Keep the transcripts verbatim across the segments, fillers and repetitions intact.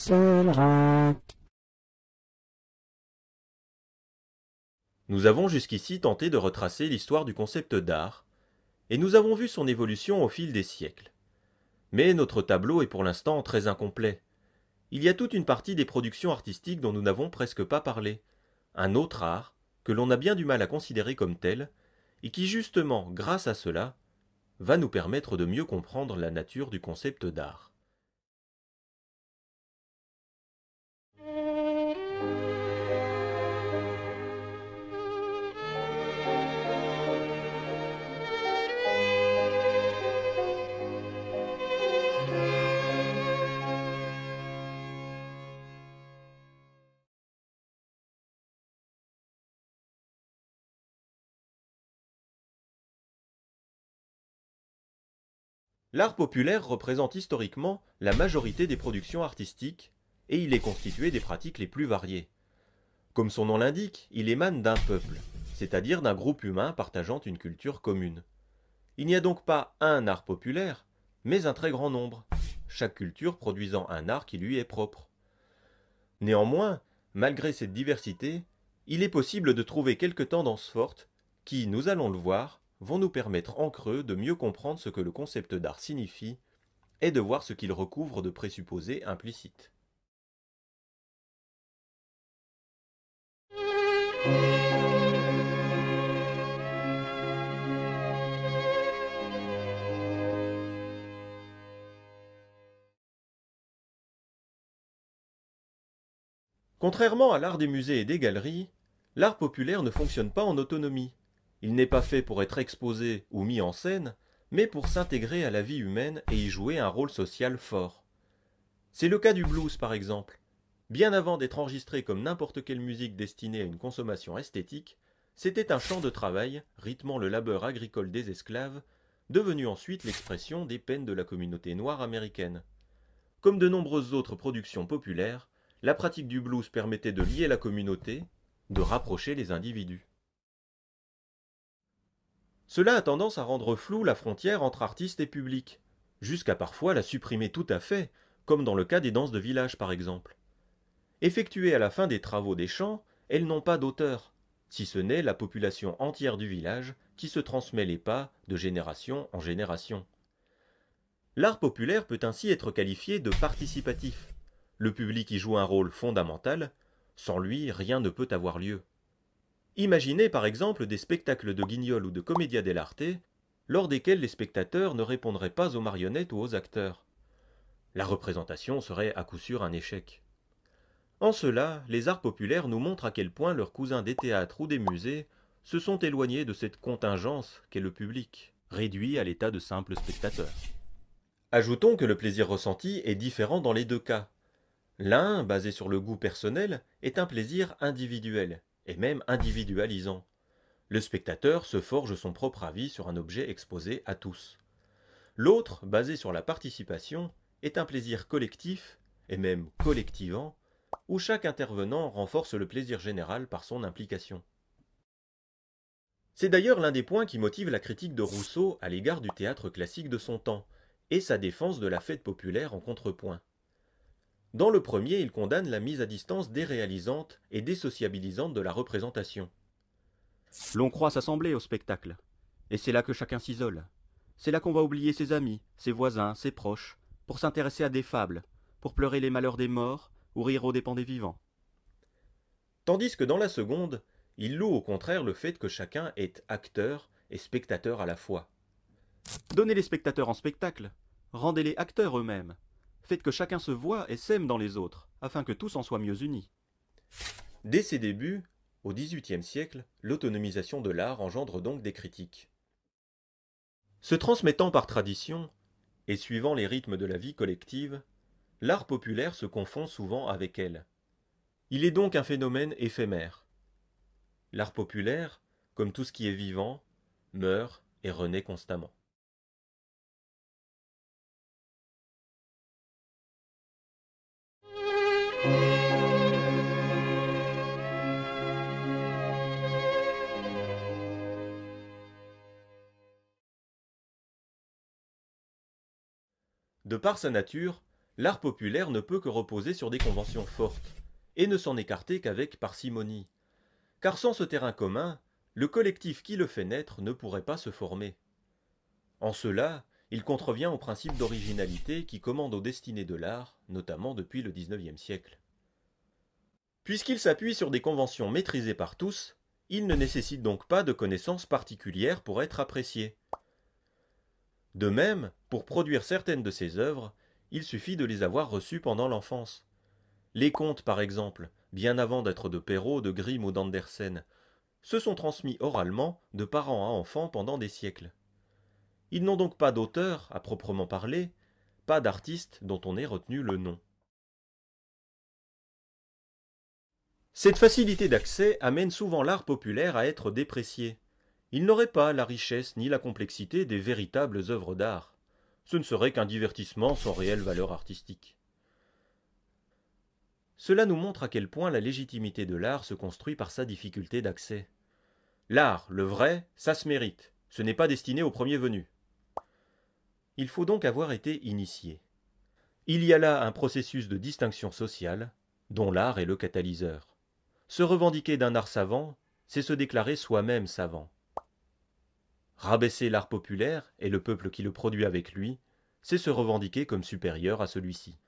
Solrac. Nous avons jusqu'ici tenté de retracer l'histoire du concept d'art, et nous avons vu son évolution au fil des siècles. Mais notre tableau est pour l'instant très incomplet. Il y a toute une partie des productions artistiques dont nous n'avons presque pas parlé, un autre art que l'on a bien du mal à considérer comme tel, et qui justement, grâce à cela, va nous permettre de mieux comprendre la nature du concept d'art. L'art populaire représente historiquement la majorité des productions artistiques et il est constitué des pratiques les plus variées. Comme son nom l'indique, il émane d'un peuple, c'est-à-dire d'un groupe humain partageant une culture commune. Il n'y a donc pas un art populaire, mais un très grand nombre, chaque culture produisant un art qui lui est propre. Néanmoins, malgré cette diversité, il est possible de trouver quelques tendances fortes qui, nous allons le voir, vont nous permettre en creux de mieux comprendre ce que le concept d'art signifie et de voir ce qu'il recouvre de présupposés implicites. Contrairement à l'art des musées et des galeries, l'art populaire ne fonctionne pas en autonomie. Il n'est pas fait pour être exposé ou mis en scène, mais pour s'intégrer à la vie humaine et y jouer un rôle social fort. C'est le cas du blues par exemple. Bien avant d'être enregistré comme n'importe quelle musique destinée à une consommation esthétique, c'était un champ de travail rythmant le labeur agricole des esclaves, devenu ensuite l'expression des peines de la communauté noire américaine. Comme de nombreuses autres productions populaires, la pratique du blues permettait de lier la communauté, de rapprocher les individus. Cela a tendance à rendre floue la frontière entre artistes et public, jusqu'à parfois la supprimer tout à fait, comme dans le cas des danses de village par exemple. Effectuées à la fin des travaux des champs, elles n'ont pas d'auteur, si ce n'est la population entière du village qui se transmet les pas de génération en génération. L'art populaire peut ainsi être qualifié de participatif. Le public y joue un rôle fondamental, sans lui rien ne peut avoir lieu. Imaginez par exemple des spectacles de Guignol ou de Commedia dell'arte, lors desquels les spectateurs ne répondraient pas aux marionnettes ou aux acteurs. La représentation serait à coup sûr un échec. En cela, les arts populaires nous montrent à quel point leurs cousins des théâtres ou des musées se sont éloignés de cette contingence qu'est le public, réduit à l'état de simples spectateurs. Ajoutons que le plaisir ressenti est différent dans les deux cas. L'un, basé sur le goût personnel, est un plaisir individuel, et même individualisant. Le spectateur se forge son propre avis sur un objet exposé à tous. L'autre, basé sur la participation, est un plaisir collectif, et même collectivant, où chaque intervenant renforce le plaisir général par son implication. C'est d'ailleurs l'un des points qui motive la critique de Rousseau à l'égard du théâtre classique de son temps, et sa défense de la fête populaire en contrepoint. Dans le premier, il condamne la mise à distance déréalisante et désociabilisante de la représentation. L'on croit s'assembler au spectacle, et c'est là que chacun s'isole. C'est là qu'on va oublier ses amis, ses voisins, ses proches, pour s'intéresser à des fables, pour pleurer les malheurs des morts ou rire aux dépens des vivants. Tandis que dans la seconde, il loue au contraire le fait que chacun est acteur et spectateur à la fois. Donnez les spectateurs en spectacle, rendez-les acteurs eux-mêmes. Faites que chacun se voit et s'aime dans les autres, afin que tous en soient mieux unis. Dès ses débuts, au dix-huitième siècle, l'autonomisation de l'art engendre donc des critiques. Se transmettant par tradition, et suivant les rythmes de la vie collective, l'art populaire se confond souvent avec elle. Il est donc un phénomène éphémère. L'art populaire, comme tout ce qui est vivant, meurt et renaît constamment. De par sa nature, l'art populaire ne peut que reposer sur des conventions fortes, et ne s'en écarter qu'avec parcimonie. Car sans ce terrain commun, le collectif qui le fait naître ne pourrait pas se former. En cela, il contrevient au principe d'originalité qui commande aux destinées de l'art, notamment depuis le dix-neuvième siècle. Puisqu'il s'appuie sur des conventions maîtrisées par tous, il ne nécessite donc pas de connaissances particulières pour être apprécié. De même, pour produire certaines de ses œuvres, il suffit de les avoir reçues pendant l'enfance. Les contes, par exemple, bien avant d'être de Perrault, de Grimm ou d'Andersen, se sont transmis oralement de parents à enfants pendant des siècles. Ils n'ont donc pas d'auteur, à proprement parler, pas d'artiste dont on ait retenu le nom. Cette facilité d'accès amène souvent l'art populaire à être déprécié. Il n'aurait pas la richesse ni la complexité des véritables œuvres d'art. Ce ne serait qu'un divertissement sans réelle valeur artistique. Cela nous montre à quel point la légitimité de l'art se construit par sa difficulté d'accès. L'art, le vrai, ça se mérite. Ce n'est pas destiné au premier venu. Il faut donc avoir été initié. Il y a là un processus de distinction sociale, dont l'art est le catalyseur. Se revendiquer d'un art savant, c'est se déclarer soi-même savant. Rabaisser l'art populaire et le peuple qui le produit avec lui, c'est se revendiquer comme supérieur à celui-ci.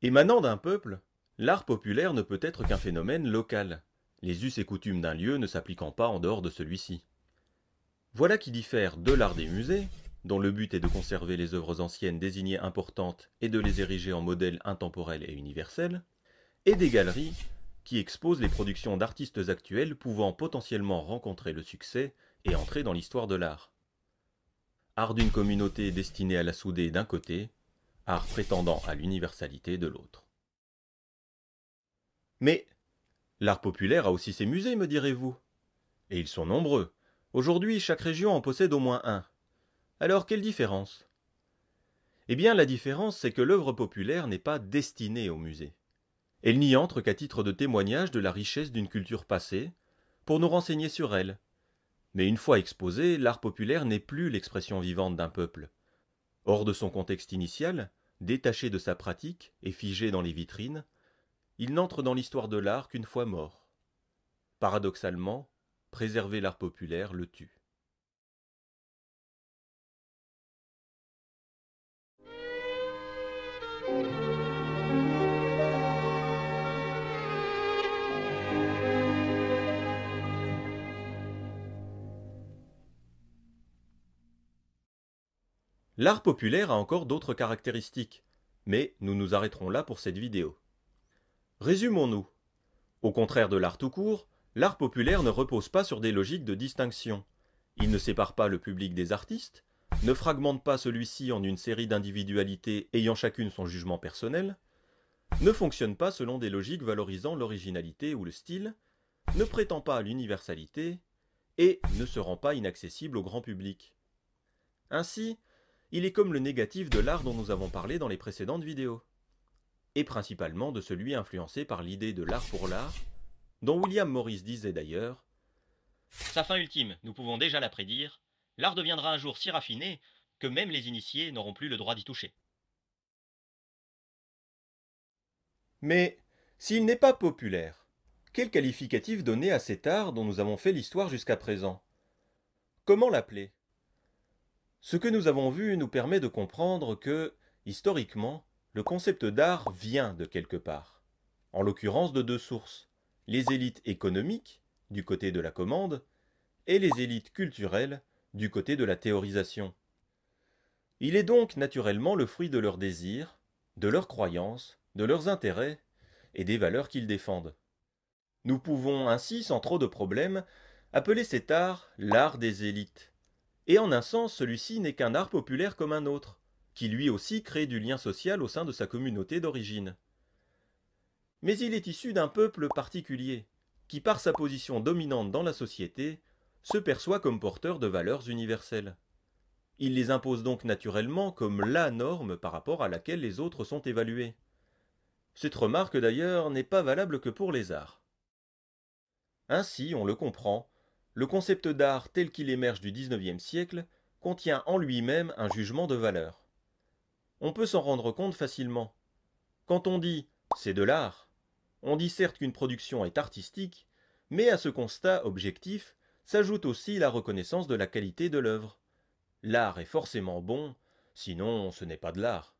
Émanant d'un peuple, l'art populaire ne peut être qu'un phénomène local, les us et coutumes d'un lieu ne s'appliquant pas en dehors de celui-ci. Voilà qui diffère de l'art des musées, dont le but est de conserver les œuvres anciennes désignées importantes et de les ériger en modèles intemporels et universels, et des galeries, qui exposent les productions d'artistes actuels pouvant potentiellement rencontrer le succès et entrer dans l'histoire de l'art. Art d'une communauté destinée à la souder d'un côté, art prétendant à l'universalité de l'autre. Mais l'art populaire a aussi ses musées, me direz-vous? Et ils sont nombreux. Aujourd'hui, chaque région en possède au moins un. Alors, quelle différence? Eh bien, la différence, c'est que l'œuvre populaire n'est pas destinée au musée. Elle n'y entre qu'à titre de témoignage de la richesse d'une culture passée, pour nous renseigner sur elle. Mais une fois exposée, l'art populaire n'est plus l'expression vivante d'un peuple. Hors de son contexte initial, détaché de sa pratique et figé dans les vitrines, il n'entre dans l'histoire de l'art qu'une fois mort. Paradoxalement, préserver l'art populaire le tue. L'art populaire a encore d'autres caractéristiques, mais nous nous arrêterons là pour cette vidéo. Résumons-nous. Au contraire de l'art tout court, l'art populaire ne repose pas sur des logiques de distinction. Il ne sépare pas le public des artistes, ne fragmente pas celui-ci en une série d'individualités ayant chacune son jugement personnel, ne fonctionne pas selon des logiques valorisant l'originalité ou le style, ne prétend pas à l'universalité et ne se rend pas inaccessible au grand public. Ainsi, il est comme le négatif de l'art dont nous avons parlé dans les précédentes vidéos, et principalement de celui influencé par l'idée de l'art pour l'art, dont William Morris disait d'ailleurs « Sa fin ultime, nous pouvons déjà la prédire, l'art deviendra un jour si raffiné que même les initiés n'auront plus le droit d'y toucher. » Mais s'il n'est pas populaire, quel qualificatif donner à cet art dont nous avons fait l'histoire jusqu'à présent? Comment l'appeler? Ce que nous avons vu nous permet de comprendre que, historiquement, le concept d'art vient de quelque part. En l'occurrence de deux sources, les élites économiques, du côté de la commande, et les élites culturelles, du côté de la théorisation. Il est donc naturellement le fruit de leurs désirs, de leurs croyances, de leurs intérêts et des valeurs qu'ils défendent. Nous pouvons ainsi, sans trop de problèmes, appeler cet art l'art des élites. Et en un sens, celui-ci n'est qu'un art populaire comme un autre, qui lui aussi crée du lien social au sein de sa communauté d'origine. Mais il est issu d'un peuple particulier, qui, par sa position dominante dans la société, se perçoit comme porteur de valeurs universelles. Il les impose donc naturellement comme la norme par rapport à laquelle les autres sont évalués. Cette remarque d'ailleurs n'est pas valable que pour les arts. Ainsi, on le comprend, le concept d'art tel qu'il émerge du dix-neuvième siècle contient en lui-même un jugement de valeur. On peut s'en rendre compte facilement. Quand on dit « c'est de l'art », on dit certes qu'une production est artistique, mais à ce constat objectif s'ajoute aussi la reconnaissance de la qualité de l'œuvre. L'art est forcément bon, sinon ce n'est pas de l'art.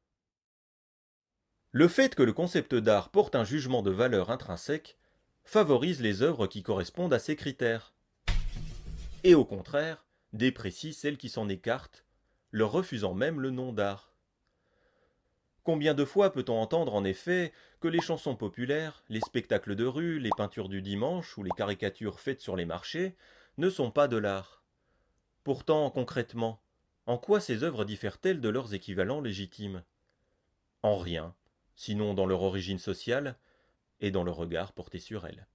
Le fait que le concept d'art porte un jugement de valeur intrinsèque favorise les œuvres qui correspondent à ces critères, et au contraire, déprécie celles qui s'en écartent, leur refusant même le nom d'art. Combien de fois peut-on entendre en effet que les chansons populaires, les spectacles de rue, les peintures du dimanche ou les caricatures faites sur les marchés ne sont pas de l'art? Pourtant, concrètement, en quoi ces œuvres diffèrent-elles de leurs équivalents légitimes? En rien, sinon dans leur origine sociale et dans le regard porté sur elles.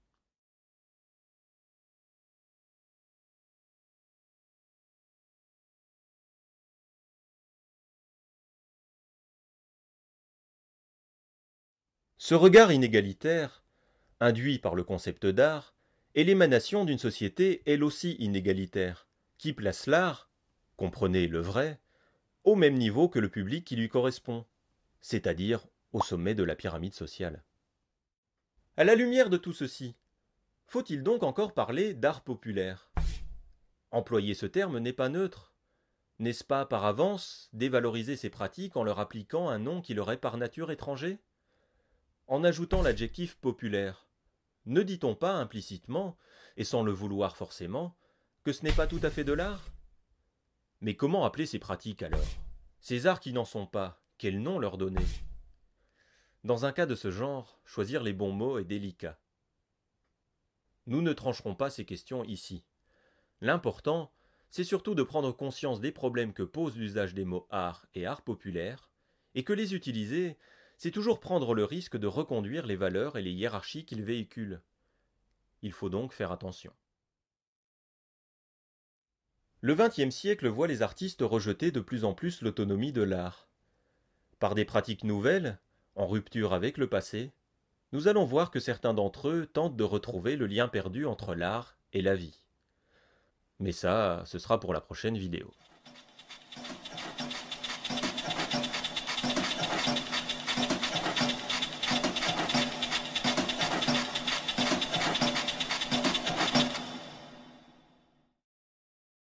Ce regard inégalitaire, induit par le concept d'art, est l'émanation d'une société elle aussi inégalitaire, qui place l'art, comprenez le vrai, au même niveau que le public qui lui correspond, c'est-à-dire au sommet de la pyramide sociale. À la lumière de tout ceci, faut-il donc encore parler d'art populaire? Employer ce terme n'est pas neutre. N'est-ce pas par avance dévaloriser ces pratiques en leur appliquant un nom qui leur est par nature étranger? En ajoutant l'adjectif « populaire », ne dit-on pas implicitement, et sans le vouloir forcément, que ce n'est pas tout à fait de l'art? Mais comment appeler ces pratiques alors? Ces arts qui n'en sont pas, quel nom leur donner? Dans un cas de ce genre, choisir les bons mots est délicat. Nous ne trancherons pas ces questions ici. L'important, c'est surtout de prendre conscience des problèmes que pose l'usage des mots « art » et « art populaire », et que les utiliser, c'est toujours prendre le risque de reconduire les valeurs et les hiérarchies qu'ils véhiculent. Il faut donc faire attention. Le vingtième siècle voit les artistes rejeter de plus en plus l'autonomie de l'art. Par des pratiques nouvelles, en rupture avec le passé, nous allons voir que certains d'entre eux tentent de retrouver le lien perdu entre l'art et la vie. Mais ça, ce sera pour la prochaine vidéo.